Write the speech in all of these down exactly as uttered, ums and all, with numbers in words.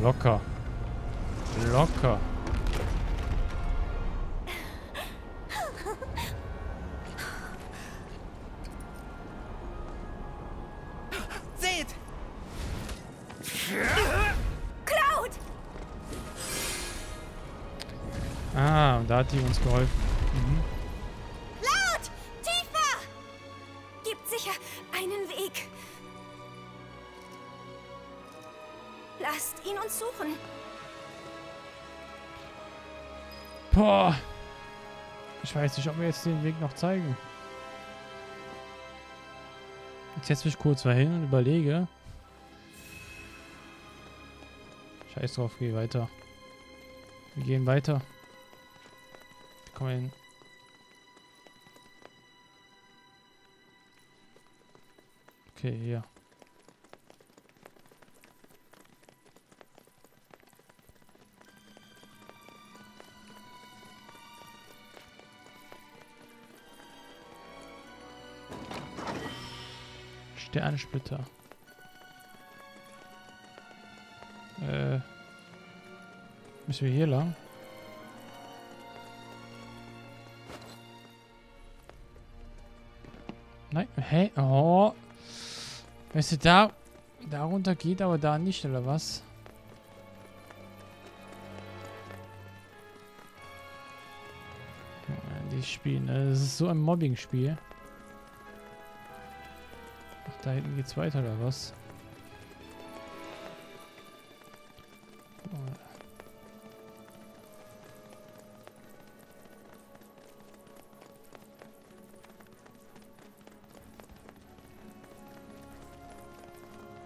Locker. Locker. Seht! Cloud! Ah, und da hat die uns geholfen. Mhm. Laut! Tiefer! Gibt sicher einen Weg. Lasst ihn uns suchen. Boah. Ich weiß nicht, ob wir jetzt den Weg noch zeigen. Ich setze mich kurz mal hin und überlege. Scheiß drauf, geh weiter. Wir gehen weiter. Komm mal hin. Okay, hier. Sternsplitter. Äh. Müssen wir hier lang? Nein. Hä? Oh. Weißt du, da. Da runter geht, aber da nicht, oder was? Die spielen. Das ist so ein Mobbing-Spiel. Da hinten geht's weiter, oder was?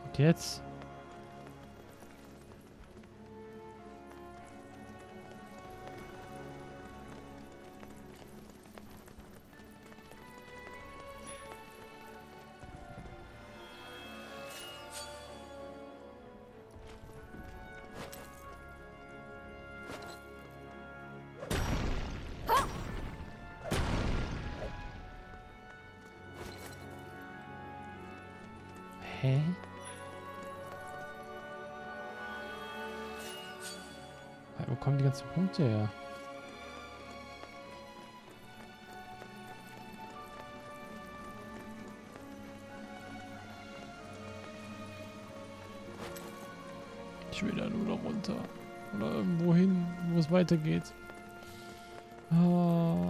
Und jetzt? Hä? Wo kommen die ganzen Punkte her? Ich will da nur noch runter. Oder irgendwo hin, wo es weitergeht. Oh.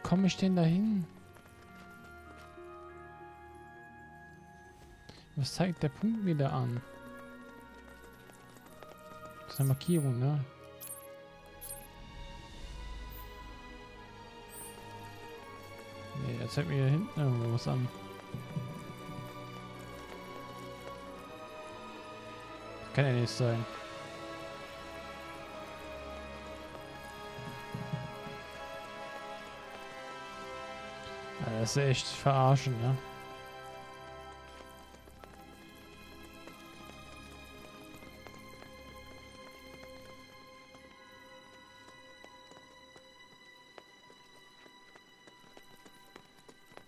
Wie komme ich denn da hin? Was zeigt der Punkt mir da an? Das ist eine Markierung, ne? Ne, er zeigt mir da hinten irgendwo was an. Das kann ja nicht sein. Das ist echt verarschen, ne?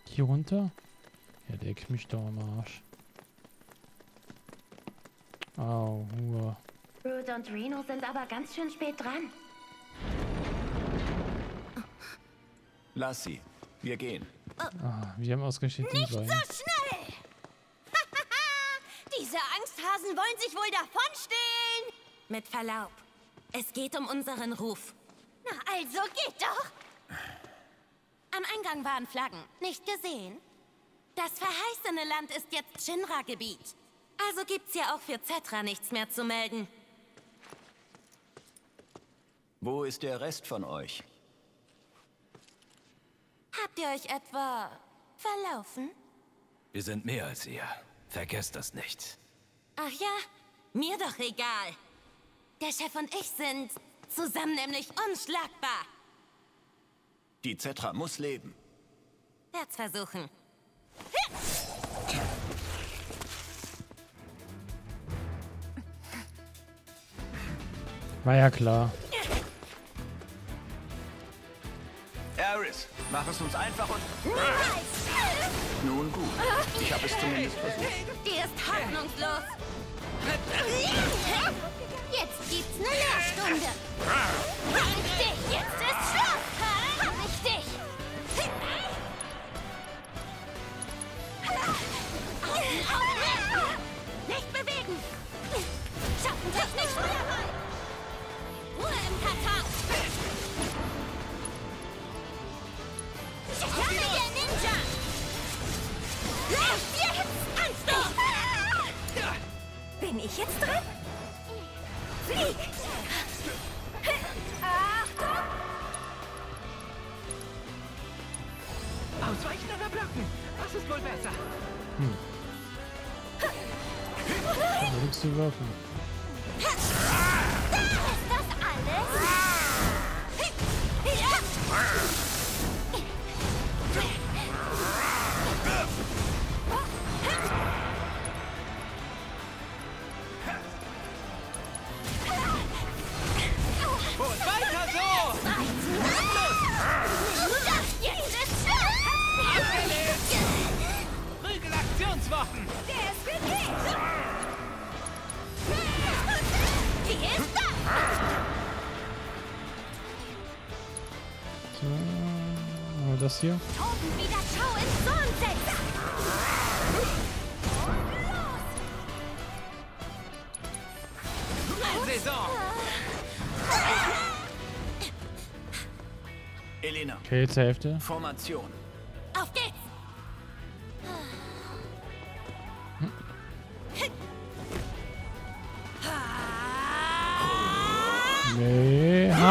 Hier runter? Ja, leck mich doch am Arsch. Au, Ruhe. Rude und Reno sind aber ganz schön spät dran. Lass sie. Wir gehen. Ah, wir haben ausgeschickt. Nicht so schnell! Diese Angsthasen wollen sich wohl davonstehlen! Mit Verlaub, es geht um unseren Ruf. Na also, geht doch! Am Eingang waren Flaggen, nicht gesehen? Das verheißene Land ist jetzt Shinra-Gebiet. Also gibt's ja auch für Zetra nichts mehr zu melden. Wo ist der Rest von euch? Habt ihr euch etwa verlaufen? Wir sind mehr als ihr. Vergesst das nicht. Ach ja? Mir doch egal. Der Chef und ich sind zusammen nämlich unschlagbar. Die Zetra muss leben. Werd's versuchen. War ja klar. Aris, mach es uns einfach und... Nice. Nun gut, ich habe es zumindest versucht. Die ist hoffnungslos. Jetzt gibt's eine Lehrstunde. Hab ich dich, jetzt ist Schluss. Hab ich dich. Augen aufrichten. Nicht bewegen. Schaffen sich nicht früher mal. Ruhe im Katar. Ich komme, der Ninja. Lauf jetzt, Anstoß. Bin ich jetzt dran? Flieg! Achtung! Ausweichen oder blocken? Was ist wohl besser? Hm. Da gibt's die Waffen. Da ist das alles! Ja. Das hier. Elena. Okay, zur Hälfte. Formation. Auf geht's. Hm? Nee. Ah.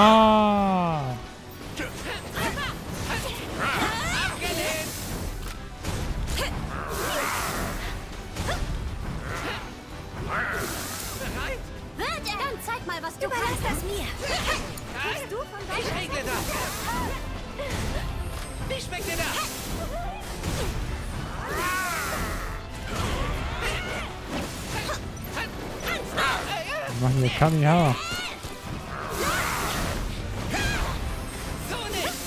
Was du überlässt das mir. Bist du von deinem? Ich regle das. Wie schmeckt dir das? Wir machen wir Kamiha. So nicht.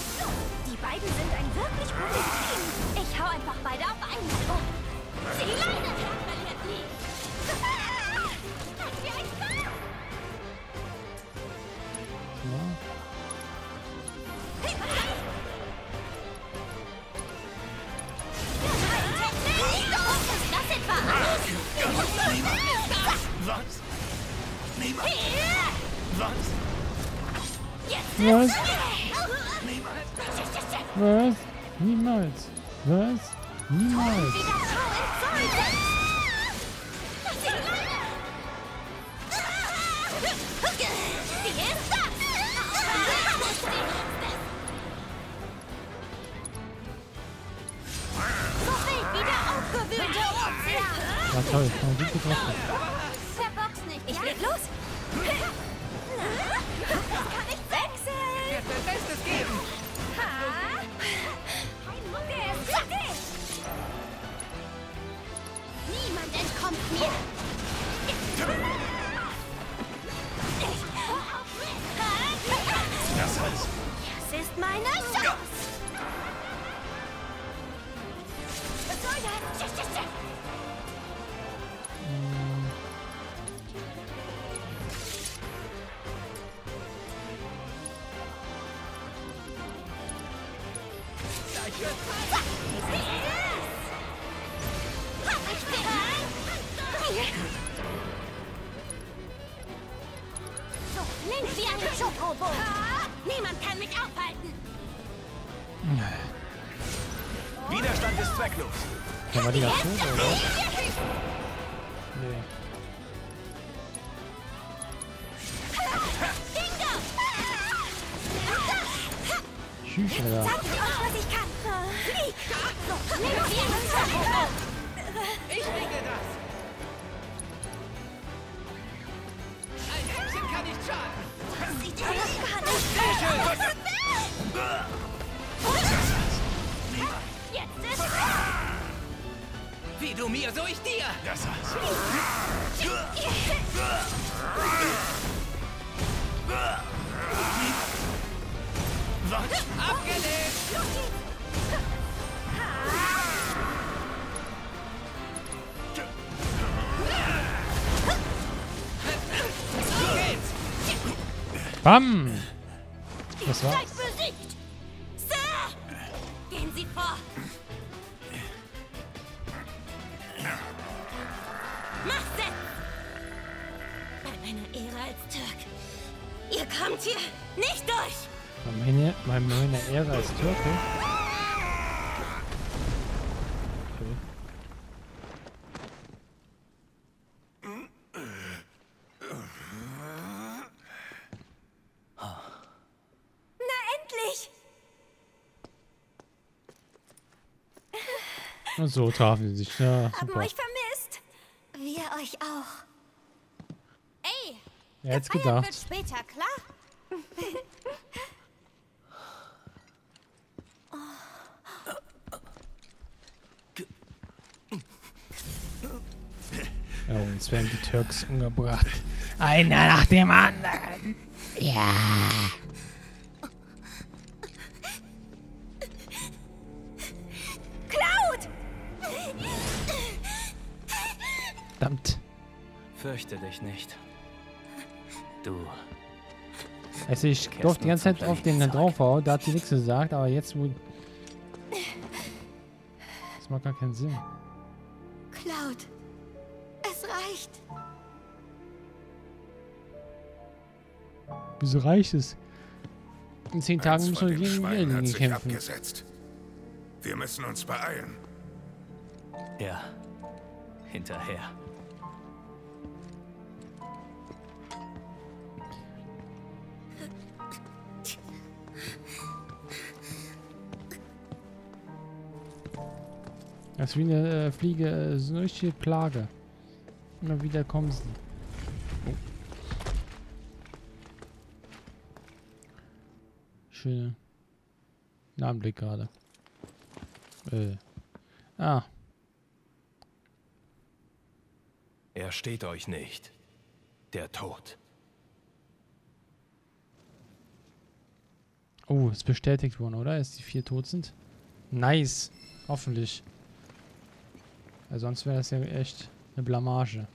Die beiden sind ein wirklich gutes Team. Ich hau einfach beide auf einen. Oh. Sie leiden. Was? Was? Niemals. Was? Niemals. Ja, toll. Ja, gut getroffen. Verbox nicht. Ich leg los. Das kann ich wechseln. Ich werde mein Bestes geben. Ha? Der ist fertig. Niemand entkommt mir. Das heißt... Das ist meine Chance. Was soll das? Niemand kann mich aufhalten. Widerstand ist zwecklos. Kann man die dazu, oder? Nee. Bingo! Tschüss, Alter. Zeig mir euch, was ich kann. Flieg! Ich kriege das. Ein Händchen kann nicht schaden. Das sieht toll aus. Was ist das? Jetzt ist es. Wie du mir, so ich dir. Das war's. Abgelehnt! Bam! Das war's. Besiegt! Sir! Gehen Sie vor! Mach es! Bei meiner Ehre als Turk! Ihr kommt hier nicht durch! Meine, meine Ehre als Türke. Okay. Na endlich! Und so trafen sie sich. Ja, super. Haben euch vermisst. Wir euch auch. Ey! Wer hätte gedacht? Wird später, klar? Oh, jetzt werden die Türks umgebracht. Einer nach dem anderen. Ja. Cloud! Verdammt. Fürchte dich nicht. Du. Also ich durfte die ganze Zeit auf den draufhau, da hat sie nichts gesagt, aber jetzt wohl. Das macht gar keinen Sinn. Cloud. Reicht. Wieso reicht es? In zehn Tagen müssen wir gegen Elena kämpfen. Abgesetzt. Wir müssen uns beeilen. Ja, hinterher. Das ist wie eine äh, Fliege, äh, so eine richtige Plage. Immer wieder kommen sie. Oh. Schöner Namenblick gerade. Äh. Ah. Er steht euch nicht. Der Tod. Oh, ist bestätigt worden, oder? Dass die vier tot sind? Nice. Hoffentlich. Weil sonst wäre das ja echt... eine Blamage.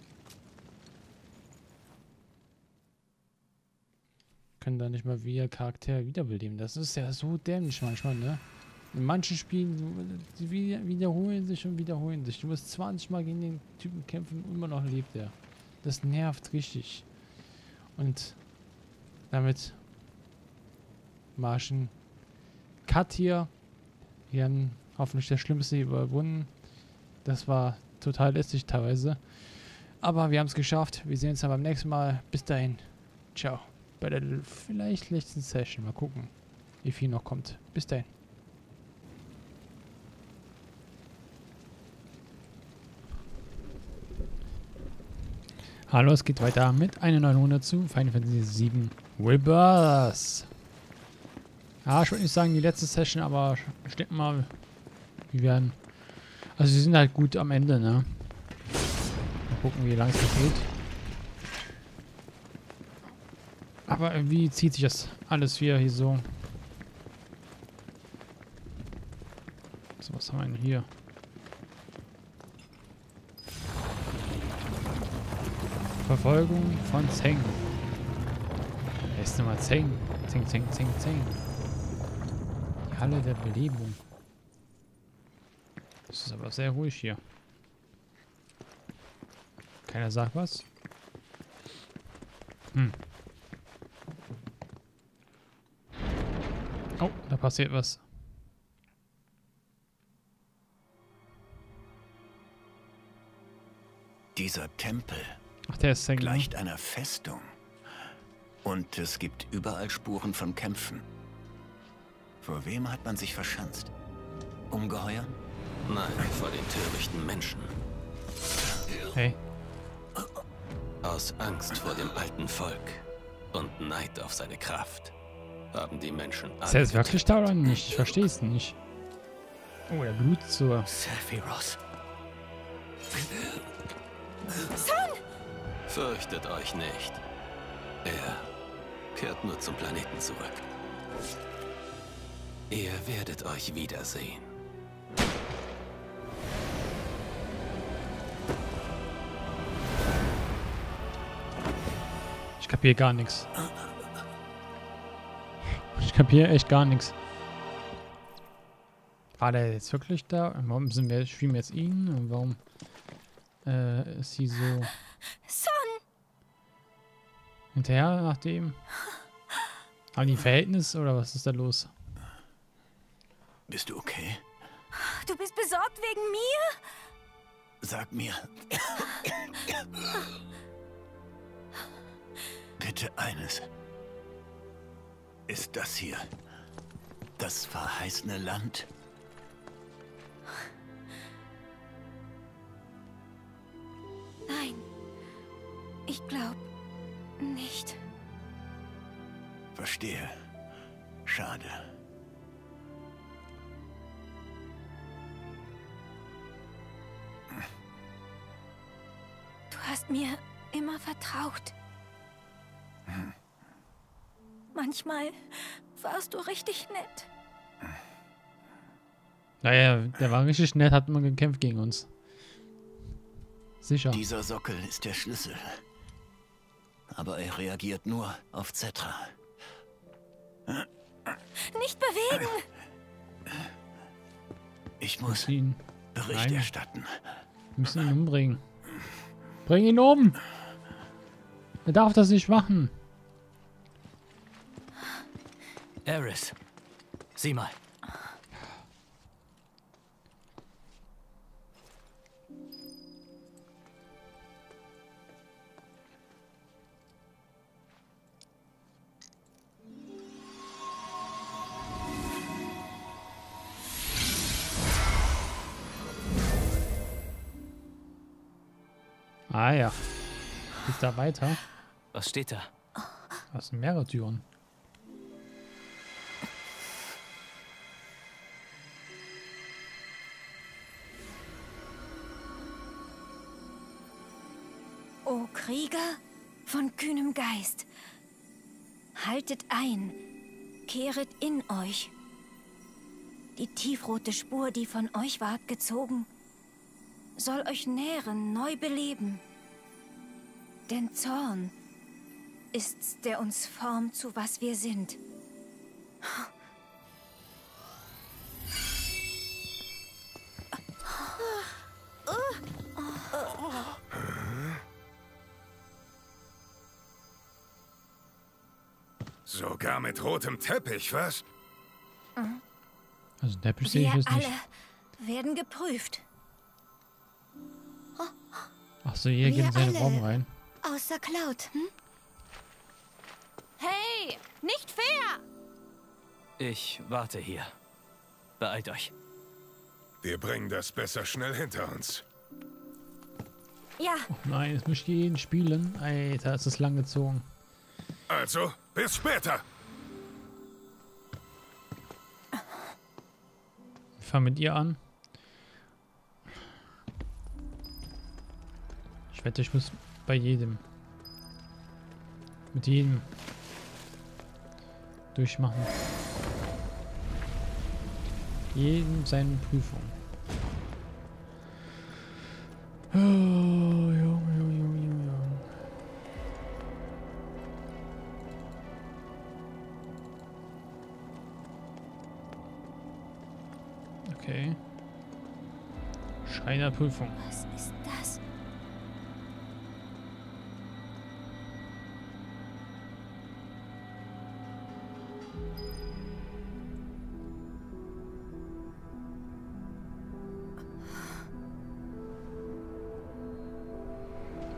Können da nicht mal wieder Charaktere wiederbeleben. Das ist ja so dämlich manchmal, ne? In manchen Spielen die wiederholen sich und wiederholen sich. Du musst zwanzig Mal gegen den Typen kämpfen und immer noch lebt er. Das nervt richtig. Und damit marschen Cut hier. Wir haben hoffentlich das Schlimmste überwunden. Das war total lästig teilweise. Aber wir haben es geschafft. Wir sehen uns dann beim nächsten Mal. Bis dahin. Ciao. Bei der vielleicht letzten Session. Mal gucken, wie viel noch kommt. Bis dahin. Hallo, es geht weiter mit einer neuen Runde zu Final Fantasy sieben Rebirth. Ja, ich würde nicht sagen die letzte Session, aber ich denke mal, wir werden... Also sie sind halt gut am Ende, ne? Mal gucken, wie lang es geht. Aber irgendwie zieht sich das alles wieder hier so. So, was haben wir denn hier? Verfolgung von Tseng. Da ist nochmal Tseng. Tseng, Tseng, Tseng, Tseng. Die Halle der Belebung. Es ist aber sehr ruhig hier. Keiner sagt was. Hm. Oh, da passiert was. Dieser Tempel. Ach, der ist gleicht einer Festung. Und es gibt überall Spuren von Kämpfen. Vor wem hat man sich verschanzt? Ungeheuer? Nein, vor den törichten Menschen. Hey. Aus Angst vor dem alten Volk und Neid auf seine Kraft haben die Menschen... Ist er jetzt wirklich da oder nicht? Ich verstehe es nicht. Oh, er blutet so. Sephiroth. Tseng! Fürchtet euch nicht. Er kehrt nur zum Planeten zurück. Ihr werdet euch wiedersehen. Ich kapiere gar nichts. Ich kapiere echt gar nichts. War der jetzt wirklich da? Warum sind wir, spielen wir jetzt ihn? Und warum äh, ist sie so... hinterher nach dem? Haben die ein Verhältnis oder was ist da los? Bist du okay? Du bist besorgt wegen mir? Sag mir. Bitte eines. Ist das hier das verheißene Land? Nein. Ich glaube nicht. Verstehe. Schade. Du hast mir immer vertraut. Hm. Manchmal warst du richtig nett. Naja, der war richtig nett, hat immer gekämpft gegen uns. Sicher. Dieser Sockel ist der Schlüssel. Aber er reagiert nur auf Zetra. Nicht bewegen! Ich muss ihn Bericht Nein. erstatten. Wir müssen ihn umbringen. Bring ihn um! Er darf das nicht machen. Eris, sieh mal. Ah ja. Ist da weiter? Was steht da? Das sind mehrere Türen. O Krieger von kühnem Geist, haltet ein, kehret in euch. Die tiefrote Spur, die von euch ward gezogen, soll euch nähren, neu beleben. Denn Zorn ist's, der uns formt, zu was wir sind. Sogar mit rotem Teppich, was? Also Teppich sehe ich jetzt nicht. Wir alle werden geprüft. Ach so, hier gehen sie in den Raum rein. Außer Cloud, hm? Hey, nicht fair! Ich warte hier. Beeilt euch. Wir bringen das besser schnell hinter uns. Ja. Oh nein, jetzt möchte ich ihn spielen. Alter, es ist lang gezogen. Also, bis später. Ich fange mit ihr an. Ich wette, ich muss... bei jedem. Mit jedem. Durchmachen. Jedem seine Prüfung. Oh, Junge, Junge, Junge, Junge. Okay. Schreinerprüfung. Was ist das?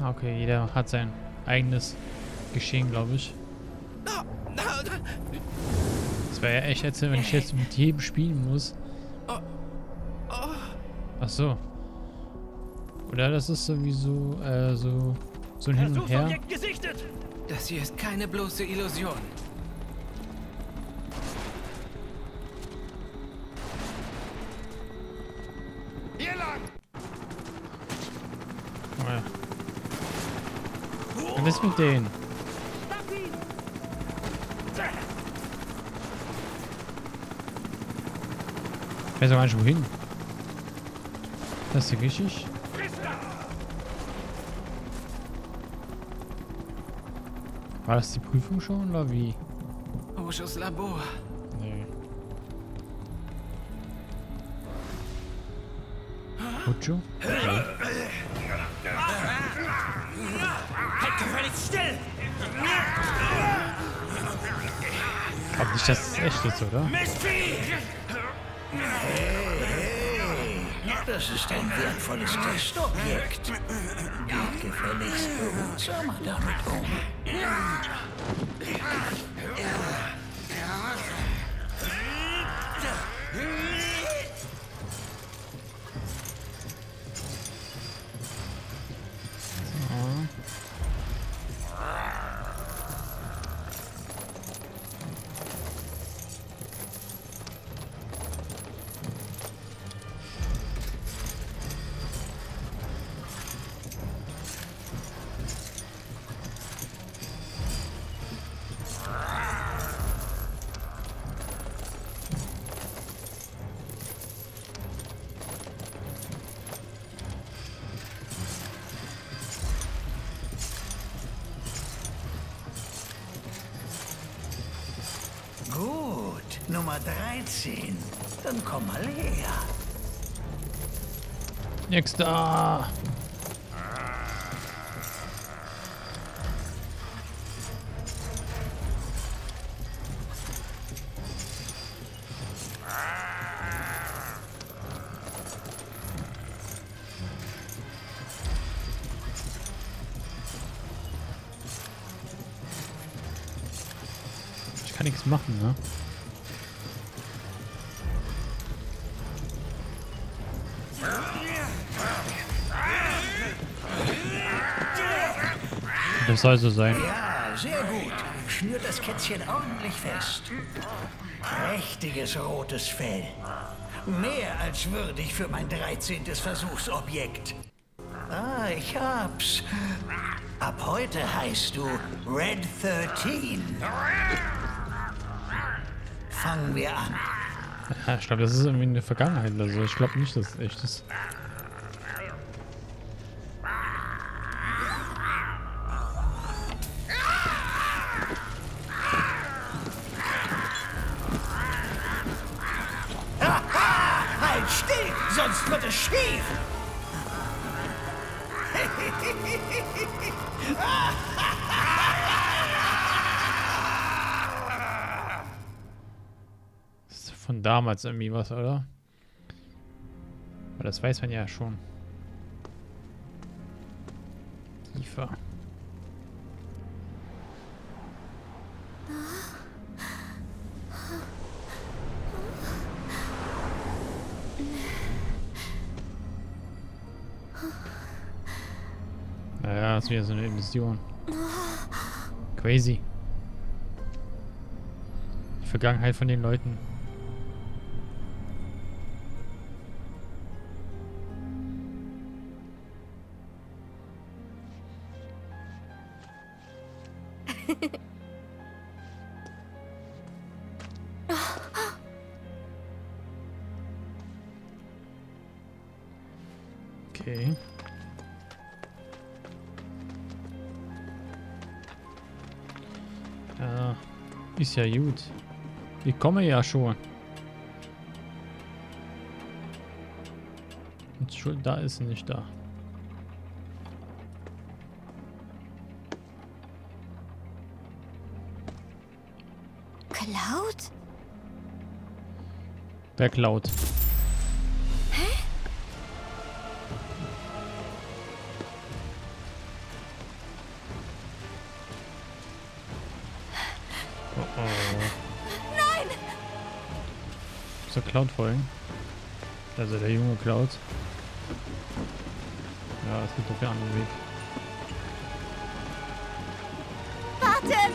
Okay, jeder hat sein eigenes Geschehen, glaube ich. Das Das wäre ja echt ätzend, wenn ich jetzt mit jedem spielen muss. Ach so. Oder das ist sowieso äh, so, so ein Hin und Her. Das hier ist keine bloße Illusion. Hier lang! Oh ja. Was ist mit denen? Ich weiß auch gar nicht wohin. Das ist die Geschichte. War das die Prüfung schon oder wie? Oshos Labor. Nee. Ocho? Okay. Halt gefällig still! Ich glaube nicht, dass das echt ist, oder? Das ist ein wertvolles Testobjekt. Geht gefälligst behutsamer damit um. dreizehn. Dann komm mal her. Nix da. Ich kann nichts machen, ne? Das soll so sein. Ja, sehr gut. Schnürt das Kätzchen ordentlich fest. Prächtiges rotes Fell. Mehr als würdig für mein dreizehntes Versuchsobjekt. Ah, ich hab's. Ab heute heißt du Red dreizehn. Fangen wir an. Ja, ich glaube, das ist irgendwie in der Vergangenheit oder so. Also ich glaube nicht, dass es echt ist. Von damals irgendwie was, oder? Aber das weiß man ja schon. Tiefer. Naja, das ist wieder so eine Illusion. Crazy. Die Vergangenheit von den Leuten. Okay. Ja, ist ja gut. Ich komme ja schon. Und schon da ist sie nicht da. Cloud? Wer Cloud? Nein! zur Cloud folgen. Also der junge Cloud. Ja, es gibt doch keinen anderen Weg. Warte!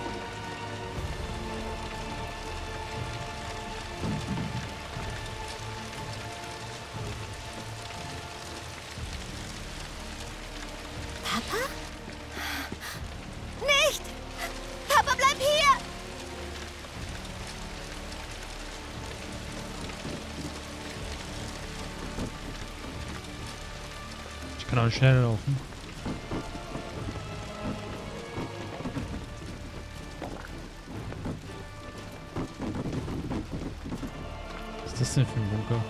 Genau, schnell laufen. Was ist das denn für ein Bunker?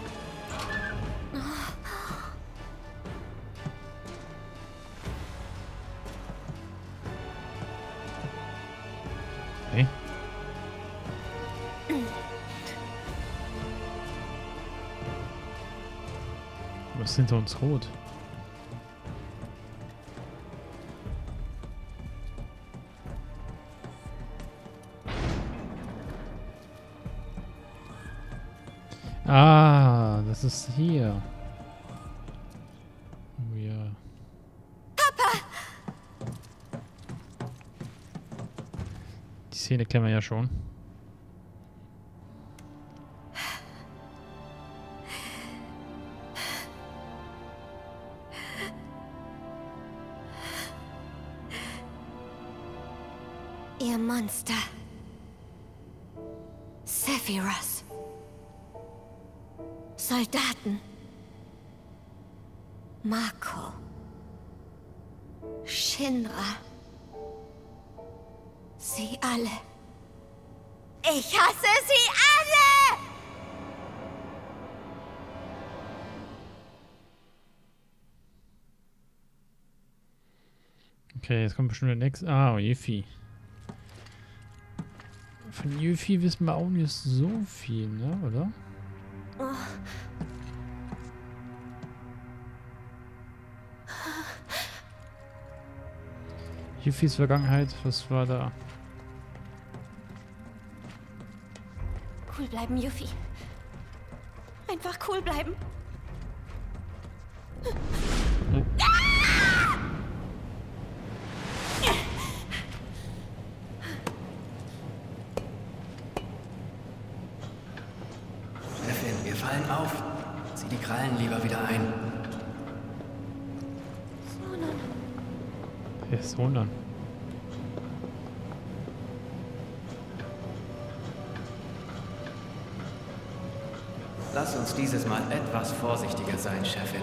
Hey? Was ist hinter uns rot? Ah, das ist hier. Oh ja. Papa! Die Szene kennen wir ja schon. Ihr Monster. Sephiroth. Soldaten. Marco. Shinra. Sie alle. Ich hasse sie alle! Okay, jetzt kommt bestimmt der nächste. Ah, Yuffie. Von Yuffie wissen wir auch nicht so viel, ne, oder? Yuffies Vergangenheit, was war da? Cool bleiben, Yuffie. Einfach cool bleiben. Hm. Fallen auf. Zieh die Krallen lieber wieder ein. Er ist wundern. Lass uns dieses Mal etwas vorsichtiger sein, Chefin.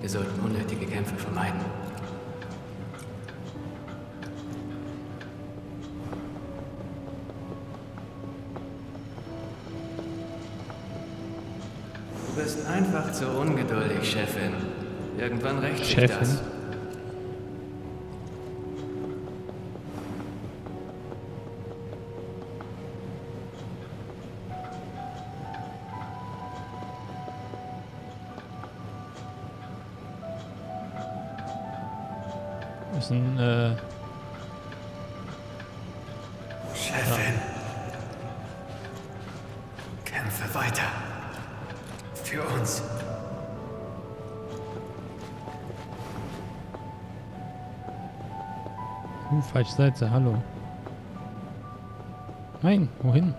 Wir sollten unnötige Kämpfe vermeiden. Du bist einfach zu ungeduldig, Chefin. Irgendwann rächt sich das. Das ist ein, äh Chefin. Ja. Kämpfe weiter. Für uns. Uh, falsche Seite, hallo. Nein, wohin?